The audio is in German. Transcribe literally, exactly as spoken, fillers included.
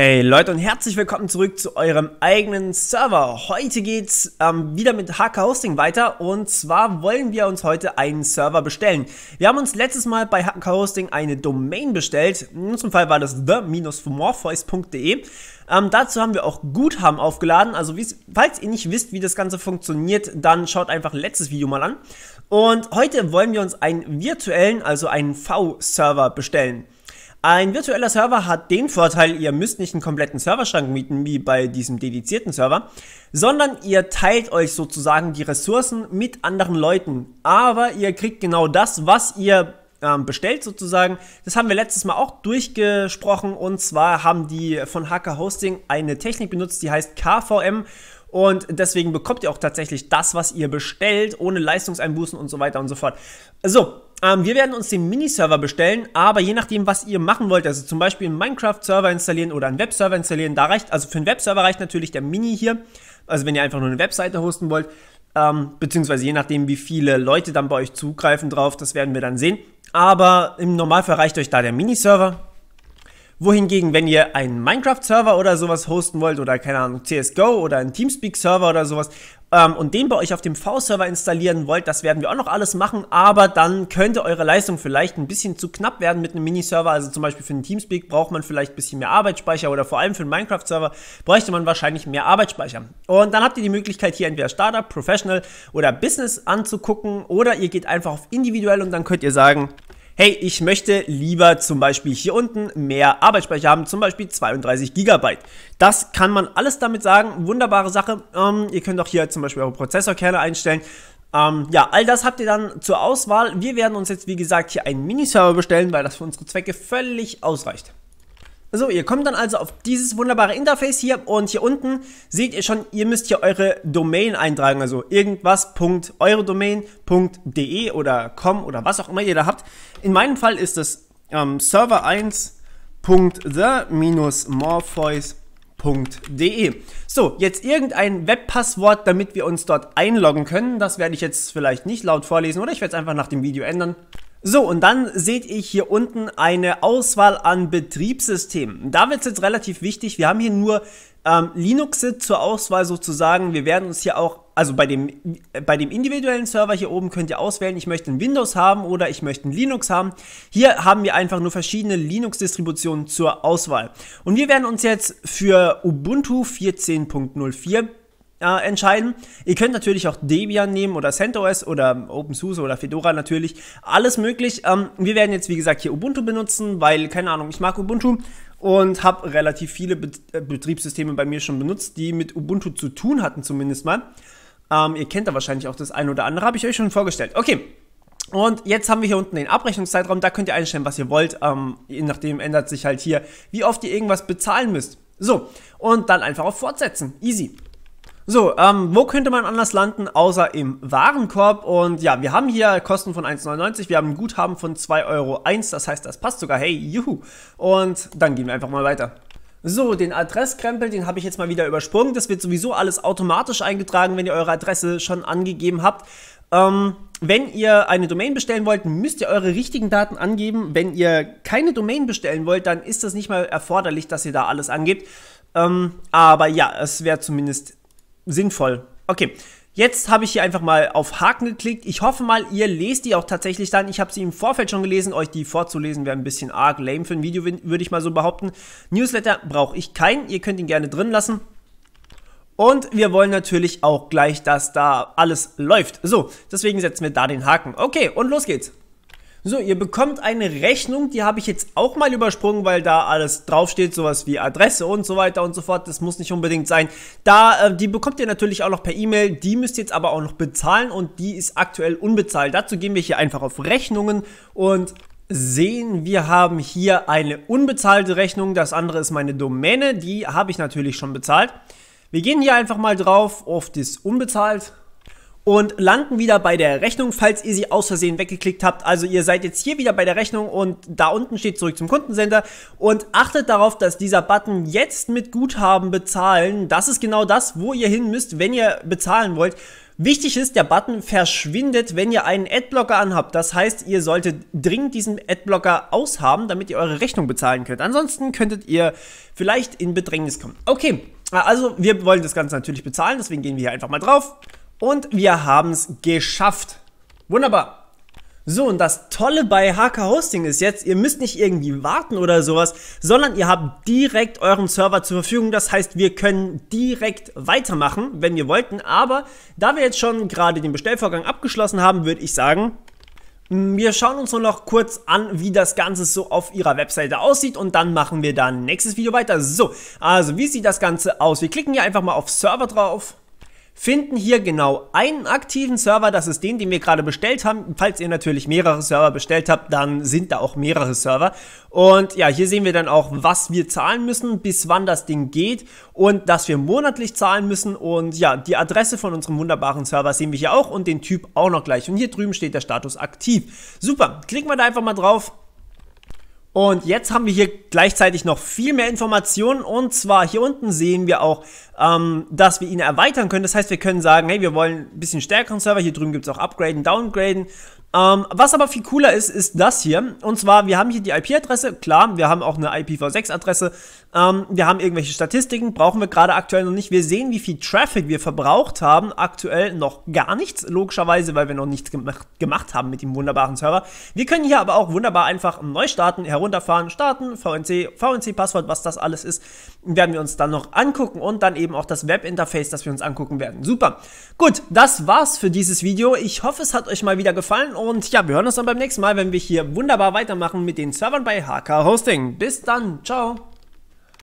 Hey Leute und herzlich willkommen zurück zu eurem eigenen Server. Heute geht's ähm, wieder mit H K Hosting weiter und zwar wollen wir uns heute einen Server bestellen. Wir haben uns letztes Mal bei H K Hosting eine Domain bestellt. In unserem Fall war das the Bindestrich morpheus punkt de. Ähm, dazu haben wir auch Guthaben aufgeladen. Also falls ihr nicht wisst, wie das Ganze funktioniert, dann schaut einfach letztes Video mal an. Und heute wollen wir uns einen virtuellen, also einen V-Server bestellen. Ein virtueller Server hat den Vorteil, ihr müsst nicht einen kompletten Serverschrank mieten, wie bei diesem dedizierten Server, sondern ihr teilt euch sozusagen die Ressourcen mit anderen Leuten. Aber ihr kriegt genau das, was ihr ähm, bestellt sozusagen. Das haben wir letztes Mal auch durchgesprochen und zwar haben die von H K Hosting eine Technik benutzt, die heißt K V M. Und deswegen bekommt ihr auch tatsächlich das, was ihr bestellt, ohne Leistungseinbußen und so weiter und so fort. So, ähm, wir werden uns den Miniserver bestellen, aber je nachdem, was ihr machen wollt, also zum Beispiel einen Minecraft-Server installieren oder einen Webserver installieren, da reicht, also für einen Webserver reicht natürlich der Mini hier, also wenn ihr einfach nur eine Webseite hosten wollt, ähm, beziehungsweise je nachdem, wie viele Leute dann bei euch zugreifen drauf, das werden wir dann sehen, aber im Normalfall reicht euch da der Miniserver. Wohingegen, wenn ihr einen Minecraft-Server oder sowas hosten wollt oder, keine Ahnung, C S G O oder einen TeamSpeak-Server oder sowas ähm, und den bei euch auf dem V-Server installieren wollt, das werden wir auch noch alles machen, aber dann könnte eure Leistung vielleicht ein bisschen zu knapp werden mit einem Miniserver, also zum Beispiel für einen TeamSpeak braucht man vielleicht ein bisschen mehr Arbeitsspeicher oder vor allem für einen Minecraft-Server bräuchte man wahrscheinlich mehr Arbeitsspeicher. Und dann habt ihr die Möglichkeit, hier entweder Startup, Professional oder Business anzugucken oder ihr geht einfach auf individuell und dann könnt ihr sagen: Hey, ich möchte lieber zum Beispiel hier unten mehr Arbeitsspeicher haben, zum Beispiel zweiunddreißig Gigabyte. Das kann man alles damit sagen, wunderbare Sache. Ähm, ihr könnt auch hier zum Beispiel eure Prozessorkerne einstellen. Ähm, ja, all das habt ihr dann zur Auswahl. Wir werden uns jetzt, wie gesagt, hier einen Miniserver bestellen, weil das für unsere Zwecke völlig ausreicht. So, ihr kommt dann also auf dieses wunderbare Interface hier und hier unten seht ihr schon, ihr müsst hier eure Domain eintragen, also irgendwas punkt eure Domain punkt de oder com oder was auch immer ihr da habt. In meinem Fall ist das ähm, server eins punkt the bindestrich morpheus punkt de. So, jetzt irgendein Webpasswort, damit wir uns dort einloggen können. Das werde ich jetzt vielleicht nicht laut vorlesen oder ich werde es einfach nach dem Video ändern. So, und dann seht ihr hier unten eine Auswahl an Betriebssystemen. Da wird es jetzt relativ wichtig, wir haben hier nur ähm, Linux zur Auswahl sozusagen. Wir werden uns hier auch, also bei dem, äh, bei dem individuellen Server hier oben könnt ihr auswählen, ich möchte ein Windows haben oder ich möchte ein Linux haben. Hier haben wir einfach nur verschiedene Linux-Distributionen zur Auswahl. Und wir werden uns jetzt für Ubuntu vierzehn Punkt null vier Äh, entscheiden. Ihr könnt natürlich auch Debian nehmen oder CentOS oder OpenSUSE oder Fedora natürlich. Alles möglich. Ähm, wir werden jetzt, wie gesagt, hier Ubuntu benutzen, weil, keine Ahnung, ich mag Ubuntu und habe relativ viele Bet äh, Betriebssysteme bei mir schon benutzt, die mit Ubuntu zu tun hatten zumindest mal. Ähm, ihr kennt da wahrscheinlich auch das ein oder andere, habe ich euch schon vorgestellt. Okay. Und jetzt haben wir hier unten den Abrechnungszeitraum. Da könnt ihr einstellen, was ihr wollt. Ähm, je nachdem ändert sich halt hier, wie oft ihr irgendwas bezahlen müsst. So. Und dann einfach auf Fortsetzen. Easy. So, ähm, wo könnte man anders landen, außer im Warenkorb? Und ja, wir haben hier Kosten von eins Komma neunundneunzig, wir haben ein Guthaben von zwei Euro eins, das heißt, das passt sogar, hey, juhu. Und dann gehen wir einfach mal weiter. So, den Adresskrempel, den habe ich jetzt mal wieder übersprungen. Das wird sowieso alles automatisch eingetragen, wenn ihr eure Adresse schon angegeben habt. Ähm, wenn ihr eine Domain bestellen wollt, müsst ihr eure richtigen Daten angeben. Wenn ihr keine Domain bestellen wollt, dann ist das nicht mal erforderlich, dass ihr da alles angebt. Ähm, aber ja, es wäre zumindest sinnvoll. Okay, jetzt habe ich hier einfach mal auf Haken geklickt. Ich hoffe mal, ihr lest die auch tatsächlich dann. Ich habe sie im Vorfeld schon gelesen. Euch die vorzulesen wäre ein bisschen arg lame für ein Video, würde ich mal so behaupten. Newsletter brauche ich keinen. Ihr könnt ihn gerne drin lassen. Und wir wollen natürlich auch gleich, dass da alles läuft. So, deswegen setzen wir da den Haken. Okay, und los geht's. So, ihr bekommt eine Rechnung, die habe ich jetzt auch mal übersprungen, weil da alles draufsteht, sowas wie Adresse und so weiter und so fort, das muss nicht unbedingt sein. Da, äh, die bekommt ihr natürlich auch noch per E-Mail, die müsst ihr jetzt aber auch noch bezahlen und die ist aktuell unbezahlt. Dazu gehen wir hier einfach auf Rechnungen und sehen, wir haben hier eine unbezahlte Rechnung, das andere ist meine Domäne, die habe ich natürlich schon bezahlt. Wir gehen hier einfach mal drauf, auf das unbezahlt. Und landen wieder bei der Rechnung, falls ihr sie aus Versehen weggeklickt habt. Also ihr seid jetzt hier wieder bei der Rechnung und da unten steht zurück zum Kundencenter. Und achtet darauf, dass dieser Button jetzt mit Guthaben bezahlen, das ist genau das, wo ihr hin müsst, wenn ihr bezahlen wollt. Wichtig ist, der Button verschwindet, wenn ihr einen Adblocker anhabt. Das heißt, ihr solltet dringend diesen Adblocker aushaben, damit ihr eure Rechnung bezahlen könnt. Ansonsten könntet ihr vielleicht in Bedrängnis kommen. Okay, also wir wollen das Ganze natürlich bezahlen, deswegen gehen wir hier einfach mal drauf. Und wir haben es geschafft. Wunderbar. So, und das Tolle bei H K Hosting ist jetzt, ihr müsst nicht irgendwie warten oder sowas, sondern ihr habt direkt euren Server zur Verfügung. Das heißt, wir können direkt weitermachen, wenn wir wollten. Aber da wir jetzt schon gerade den Bestellvorgang abgeschlossen haben, würde ich sagen, wir schauen uns nur noch kurz an, wie das Ganze so auf ihrer Webseite aussieht, und dann machen wir dann nächstes Video weiter. So, also wie sieht das Ganze aus? Wir klicken hier einfach mal auf Server drauf. Finden hier genau einen aktiven Server, das ist den, den wir gerade bestellt haben. Falls ihr natürlich mehrere Server bestellt habt, dann sind da auch mehrere Server. Und ja, hier sehen wir dann auch, was wir zahlen müssen, bis wann das Ding geht und dass wir monatlich zahlen müssen. Und ja, die Adresse von unserem wunderbaren Server sehen wir hier auch und den Typ auch noch gleich. Und hier drüben steht der Status aktiv. Super, klicken wir da einfach mal drauf. Und jetzt haben wir hier gleichzeitig noch viel mehr Informationen, und zwar hier unten sehen wir auch, ähm, dass wir ihn erweitern können. Das heißt, wir können sagen, hey, wir wollen ein bisschen stärkeren Server, hier drüben gibt es auch Upgraden, Downgraden. Ähm, was aber viel cooler ist, ist das hier, und zwar, wir haben hier die I P-Adresse, klar, wir haben auch eine I P v sechs Adresse, ähm, wir haben irgendwelche Statistiken, brauchen wir gerade aktuell noch nicht. Wir sehen, wie viel Traffic wir verbraucht haben, aktuell noch gar nichts, logischerweise, weil wir noch nichts gemacht, gemacht haben mit dem wunderbaren Server. Wir können hier aber auch wunderbar einfach neu starten, herunterfahren, starten, V N C, V N C-Passwort, was das alles ist, werden wir uns dann noch angucken, und dann eben auch das Webinterface, das wir uns angucken werden. Super. Gut, das war's für dieses Video. Ich hoffe, es hat euch mal wieder gefallen, und ja, wir hören uns dann beim nächsten Mal, wenn wir hier wunderbar weitermachen mit den Servern bei H K Hosting. Bis dann, ciao.